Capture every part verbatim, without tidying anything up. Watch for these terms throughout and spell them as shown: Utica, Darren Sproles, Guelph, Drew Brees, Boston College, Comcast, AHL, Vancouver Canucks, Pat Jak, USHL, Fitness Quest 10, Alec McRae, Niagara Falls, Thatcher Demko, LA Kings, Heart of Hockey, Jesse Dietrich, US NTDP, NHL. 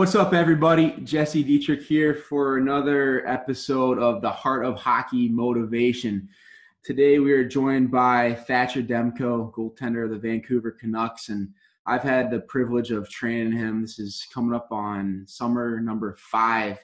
What's up, everybody? Jesse Dietrich here for another episode of the Heart of Hockey Motivation. Today we are joined by Thatcher Demko, goaltender of the Vancouver Canucks, and I've had the privilege of training him. This is coming up on summer number five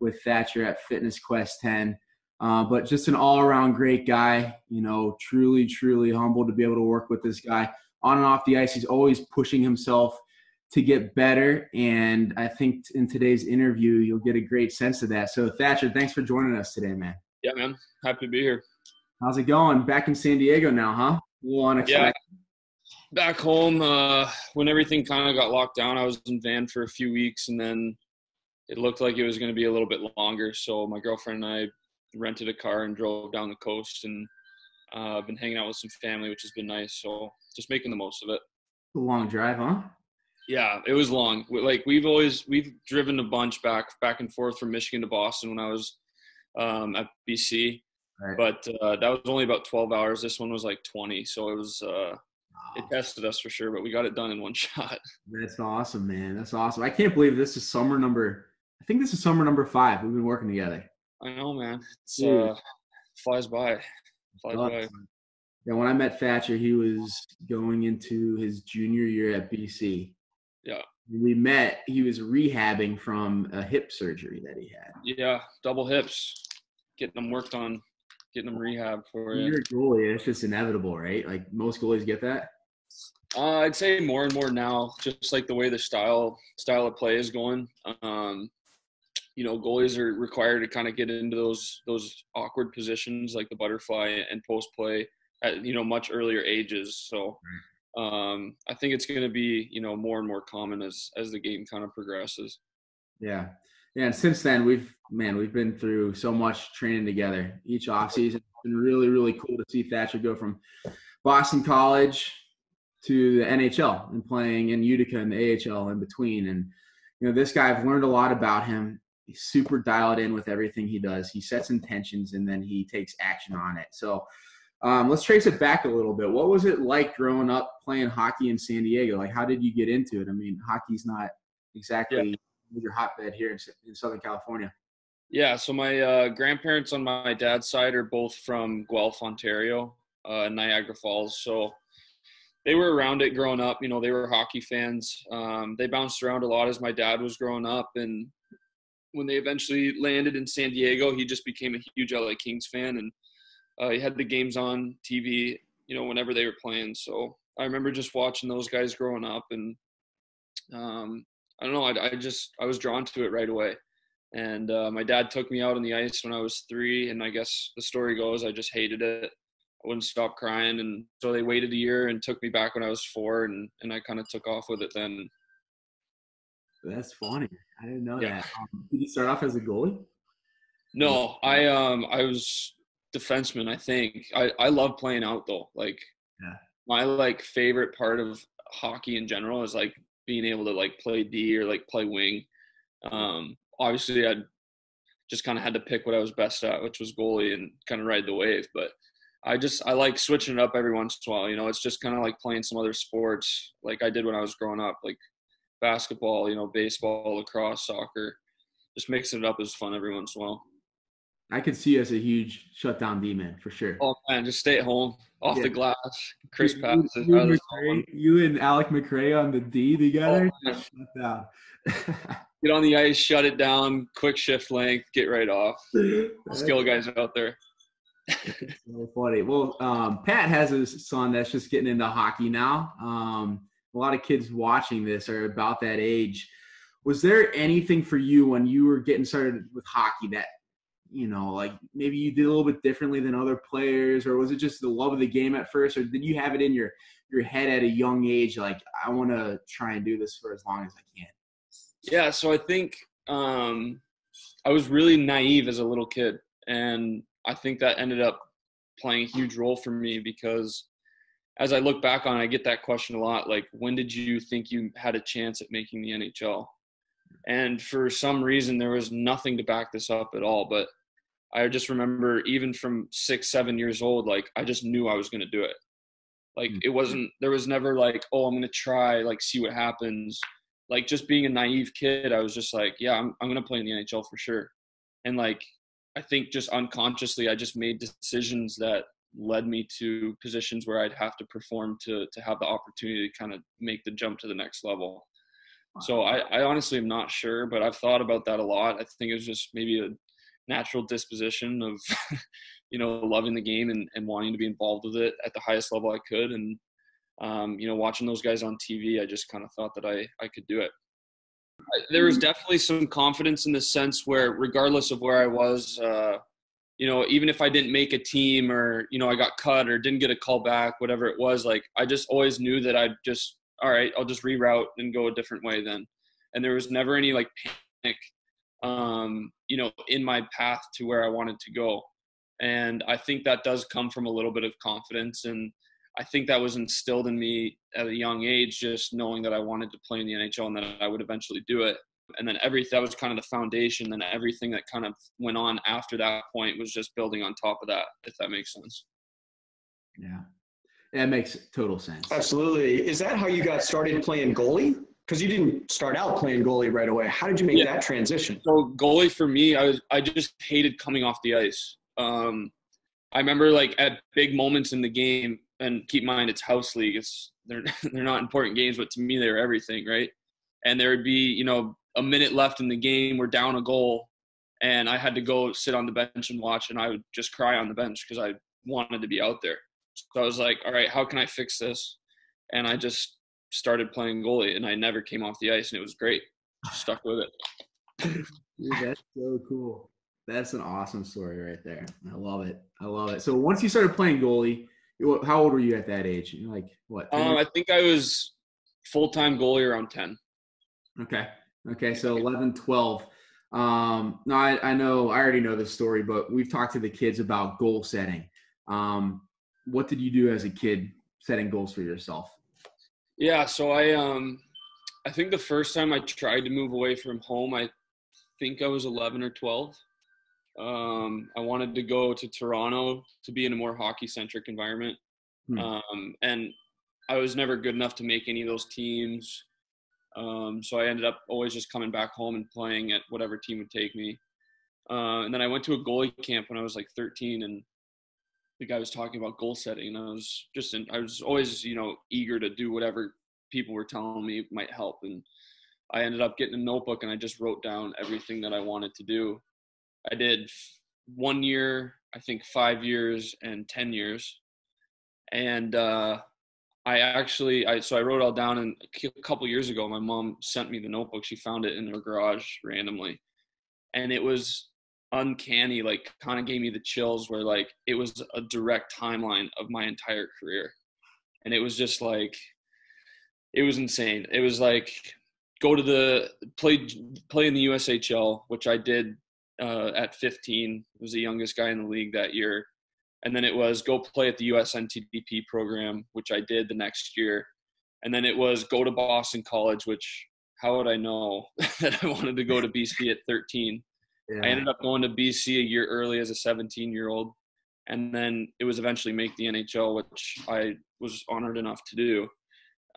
with Thatcher at Fitness Quest ten. Uh, but just an all-around great guy, you know, truly, truly humbled to be able to work with this guy. On and off the ice, he's always pushing himself to get better, and I think in today's interview you'll get a great sense of that. So Thatcher, thanks for joining us today, man. Yeah, man. Happy to be here. How's it going? Back in San Diego now, huh? A little unexpected. Yeah. Back home, uh, when everything kind of got locked down, I was in Van for a few weeks, and then it looked like it was going to be a little bit longer. So my girlfriend and I rented a car and drove down the coast, and uh, I've been hanging out with some family, which has been nice. So just making the most of it. A long drive, huh? Yeah, it was long. Like we've always, we've driven a bunch back, back and forth from Michigan to Boston when I was um, at B C, right. But uh, that was only about twelve hours. This one was like twenty. So it was, uh, wow. It tested us for sure, but we got it done in one shot. That's awesome, man. That's awesome. I can't believe this is summer number, I think this is summer number five. We've been working together. I know, man. It's uh, flies by. Flies by. Yeah. When I met Thatcher, he was going into his junior year at B C. Yeah. We met, he was rehabbing from a hip surgery that he had. Yeah, double hips. Getting them worked on, getting them rehab for it. You're a goalie, it's just inevitable, right? Like most goalies get that? Uh, I'd say more and more now, just like the way the style style of play is going. Um, you know, goalies are required to kind of get into those those awkward positions like the butterfly and post play at, you know, much earlier ages. So right. Um, I think it's going to be, you know, more and more common as, as the game kind of progresses. Yeah. Yeah. And since then we've, man, we've been through so much training together each off season. It's been really, really cool to see Thatcher go from Boston College to the N H L and playing in Utica and the A H L in between. And, you know, this guy, I've learned a lot about him. He's super dialed in with everything he does. He sets intentions and then he takes action on it. So, Um, let's trace it back a little bit. What was it like growing up playing hockey in San Diego? Like, how did you get into it? I mean, hockey's not exactly yeah. your hotbed here in, in Southern California. Yeah, so my uh, grandparents on my dad's side are both from Guelph, Ontario, uh, Niagara Falls. So they were around it growing up. You know, they were hockey fans. Um, they bounced around a lot as my dad was growing up. And when they eventually landed in San Diego, he just became a huge L A Kings fan. And Uh, he had the games on T V, you know, whenever they were playing. So I remember just watching those guys growing up, and um, I don't know, I, I just I was drawn to it right away. And uh, my dad took me out on the ice when I was three, and I guess the story goes I just hated it. I wouldn't stop crying, and so they waited a year and took me back when I was four, and and I kind of took off with it then. That's funny. I didn't know yeah. that. Um, did you start off as a goalie? No, I um I was. Defenseman, I think. I, I love playing out though. Like yeah. my like favorite part of hockey in general is like being able to like play D or like play wing. Um, obviously, I just kind of had to pick what I was best at, which was goalie, and kind of ride the wave. But I just I like switching it up every once in a while. You know, it's just kind of like playing some other sports, like I did when I was growing up, like basketball, you know, baseball, lacrosse, soccer. Just mixing it up is fun every once in a while. I could see you as a huge shutdown D-man for sure. Oh man, just stay at home, off yeah. the glass, crisp passes. You, you, McRae, you and Alec McRae on the D together. Oh, shut down. Get on the ice, shut it down, quick shift length, get right off. Skill guys out there. So funny. Well, um, Pat has a son that's just getting into hockey now. Um, a lot of kids watching this are about that age. Was there anything for you when you were getting started with hockey that, you know, like maybe you did a little bit differently than other players, or was it just the love of the game at first, or did you have it in your, your head at a young age, like I want to try and do this for as long as I can? Yeah, so I think um, I was really naive as a little kid, and I think that ended up playing a huge role for me, because as I look back on it, I get that question a lot, like when did you think you had a chance at making the N H L? And for some reason, there was nothing to back this up at all. But I just remember even from six, seven years old, like I just knew I was going to do it. Like it wasn't, there was never like, oh, I'm going to try, like see what happens. like, just being a naive kid, I was just like, yeah, I'm I'm going to play in the N H L for sure. And, like, I think just unconsciously I just made decisions that led me to positions where I'd have to perform to to have the opportunity to kind of make the jump to the next level. So I, I honestly am not sure, but I've thought about that a lot. I think it was just maybe a natural disposition of, you know, loving the game and, and wanting to be involved with it at the highest level I could. And, um, you know, watching those guys on T V, I just kind of thought that I, I could do it. There was definitely some confidence in the sense where, regardless of where I was, uh, you know, even if I didn't make a team or, you know, I got cut or didn't get a call back, whatever it was, like, I just always knew that I'd just, all right, I'll just reroute and go a different way then. And there was never any, like, panic, um, you know, in my path to where I wanted to go. And I think that does come from a little bit of confidence. And I think that was instilled in me at a young age, just knowing that I wanted to play in the N H L and that I would eventually do it. And then every, that was kind of the foundation. Then everything that kind of went on after that point was just building on top of that, if that makes sense. Yeah. That makes total sense. Absolutely. Is that how you got started playing goalie? Because you didn't start out playing goalie right away. How did you make yeah. that transition? So goalie for me, I was, I just hated coming off the ice. Um, I remember, like, at big moments in the game, and keep in mind it's house league. It's they're they're not important games, but to me they were everything, right? And there would be, you know, a minute left in the game. We're down a goal, and I had to go sit on the bench and watch, and I would just cry on the bench because I wanted to be out there. So I was like, all right, how can I fix this? And I just started playing goalie, and I never came off the ice, and it was great. Just stuck with it. Dude, that's so cool. That's an awesome story right there. I love it. I love it. So once you started playing goalie, how old were you at that age? You're like, what? Um, I think I was full-time goalie around ten. Okay. Okay, so eleven, twelve. Um, now, I, I know – I already know this story, but we've talked to the kids about goal setting. Um What did you do as a kid setting goals for yourself? Yeah, so I um, I think the first time I tried to move away from home, I think I was eleven or twelve. Um, I wanted to go to Toronto to be in a more hockey-centric environment. Hmm. Um, and I was never good enough to make any of those teams. Um, so I ended up always just coming back home and playing at whatever team would take me. Uh, and then I went to a goalie camp when I was like thirteen, and the guy was talking about goal setting, and I was just, in, I was always, you know, eager to do whatever people were telling me might help. And I ended up getting a notebook, and I just wrote down everything that I wanted to do. I did one year, I think five years and ten years. And uh, I actually, I, so I wrote it all down, and a couple years ago, my mom sent me the notebook. She found it in her garage randomly. And it was uncanny, like, kind of gave me the chills, where, like, it was a direct timeline of my entire career. And it was just like, it was insane. It was like, go to the play play in the U S H L, which I did uh at fifteen. I was the youngest guy in the league that year. And then it was go play at the U S N T D P program, which I did the next year. And then it was go to Boston College, which how would I know that I wanted to go to B C at thirteen? Yeah. I ended up going to B C a year early as a seventeen-year-old, and then it was eventually make the N H L, which I was honored enough to do.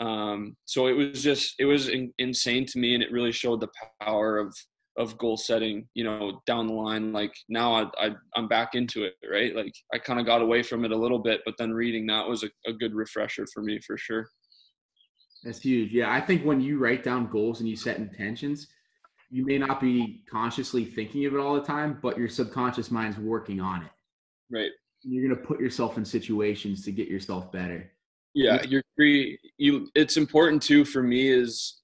Um, so it was just – it was in, insane to me, and it really showed the power of of goal setting, you know, down the line. Like, now I, I, I'm back into it, right? Like, I kind of got away from it a little bit, but then reading that was a, a good refresher for me for sure. That's huge. Yeah, I think when you write down goals and you set intentions – you may not be consciously thinking of it all the time, but your subconscious mind's working on it. Right. You're going to put yourself in situations to get yourself better. Yeah. You're free. You, it's important too, for me, is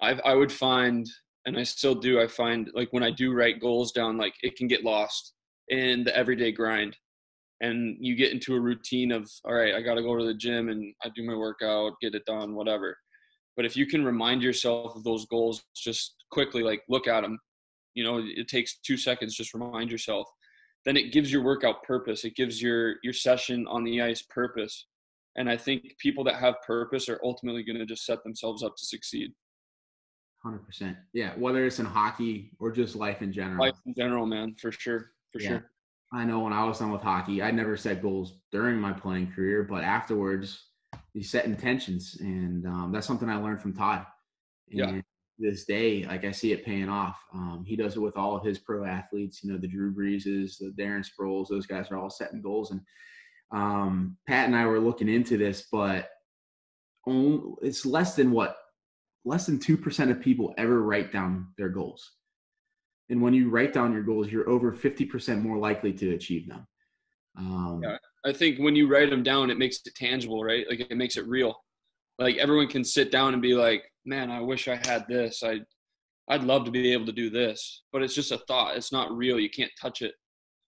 I've, I would find, and I still do, I find, like, when I do write goals down, like, it can get lost in the everyday grind, and you get into a routine of, all right, I got to go to the gym and I do my workout, get it done, whatever. But if you can remind yourself of those goals just quickly, like, look at them, you know, it takes two seconds, just remind yourself, then it gives your workout purpose. It gives your, your session on the ice purpose. And I think people that have purpose are ultimately going to just set themselves up to succeed. one hundred percent. Yeah. Whether it's in hockey or just life in general. Life in general, man. For sure. For yeah. sure. I know when I was done with hockey, I never set goals during my playing career, but afterwards, you set intentions, and um, that's something I learned from Todd. And yeah. this day, like I see it paying off. Um, he does it with all of his pro athletes, you know, the Drew Breeses, the Darren Sproles, those guys are all setting goals. And um, Pat and I were looking into this, but only, it's less than what, less than two percent of people ever write down their goals. And when you write down your goals, you're over fifty percent more likely to achieve them. Um, yeah, I think when you write them down, it makes it tangible, right? Like it makes it real. Like everyone can sit down and be like, man, I wish I had this. I, I'd love to be able to do this, but it's just a thought. It's not real. You can't touch it.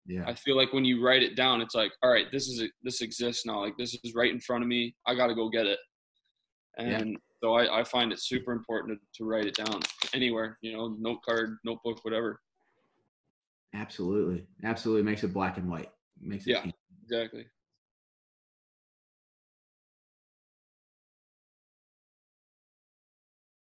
Yeah. I feel like when you write it down, it's like, all right, this is, this exists now. Like this is right in front of me. I got to go get it. And yeah. so I, I find it super important to, to write it down anywhere, you know, note card, notebook, whatever. Absolutely. Absolutely. Makes it black and white. Makes it yeah, easy. Exactly.